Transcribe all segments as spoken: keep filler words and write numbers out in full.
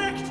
Uns.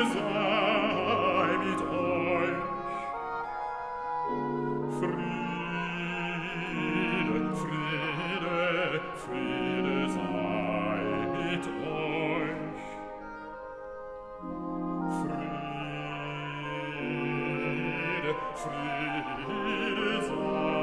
Friede sei mit euch.